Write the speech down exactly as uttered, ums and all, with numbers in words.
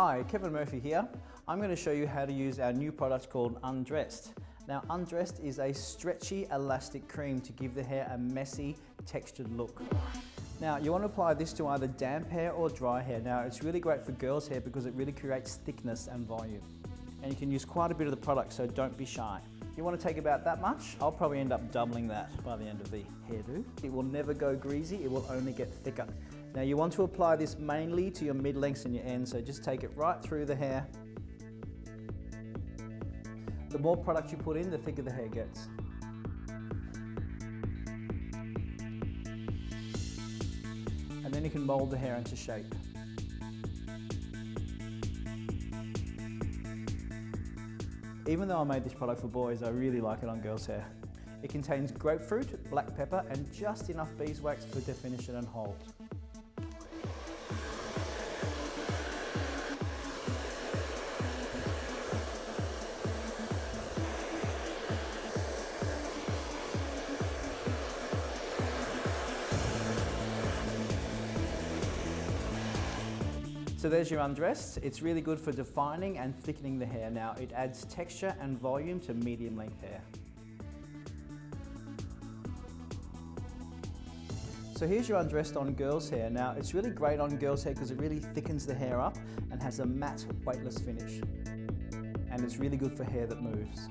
Hi, Kevin Murphy here. I'm going to show you how to use our new product called UNDRESSED. Now, UNDRESSED is a stretchy elastic cream to give the hair a messy, textured look. Now, you want to apply this to either damp hair or dry hair. Now, it's really great for girls' hair because it really creates thickness and volume. And you can use quite a bit of the product, so don't be shy. You want to take about that much. I'll probably end up doubling that by the end of the hairdo. It will never go greasy, it will only get thicker. Now, you want to apply this mainly to your mid-lengths and your ends, so just take it right through the hair. The more product you put in, the thicker the hair gets. And then you can mold the hair into shape. Even though I made this product for boys, I really like it on girls' hair. It contains grapefruit, black pepper, and just enough beeswax for definition and hold. So there's your UNDRESSED. It's really good for defining and thickening the hair. Now, it adds texture and volume to medium length hair. So here's your UNDRESSED on girls' hair. Now, it's really great on girls' hair because it really thickens the hair up and has a matte, weightless finish. And it's really good for hair that moves.